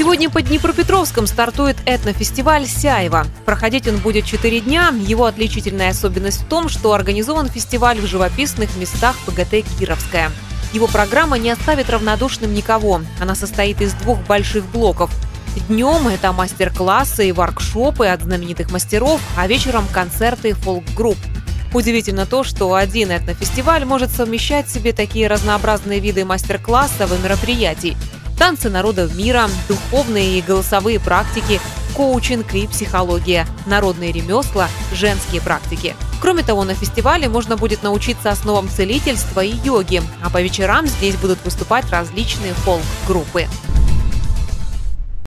Сегодня под Днепропетровском стартует этнофестиваль «Сяйво». Проходить он будет 4 дня. Его отличительная особенность в том, что организован фестиваль в живописных местах ПГТ «Кировское». Его программа не оставит равнодушным никого. Она состоит из двух больших блоков. Днем это мастер-классы и воркшопы от знаменитых мастеров, а вечером концерты фолк-групп. Удивительно то, что один этнофестиваль может совмещать в себе такие разнообразные виды мастер-классов и мероприятий. Танцы народов мира, духовные и голосовые практики, коучинг и психология, народные ремесла, женские практики. Кроме того, на фестивале можно будет научиться основам целительства и йоги, а по вечерам здесь будут выступать различные фолк-группы.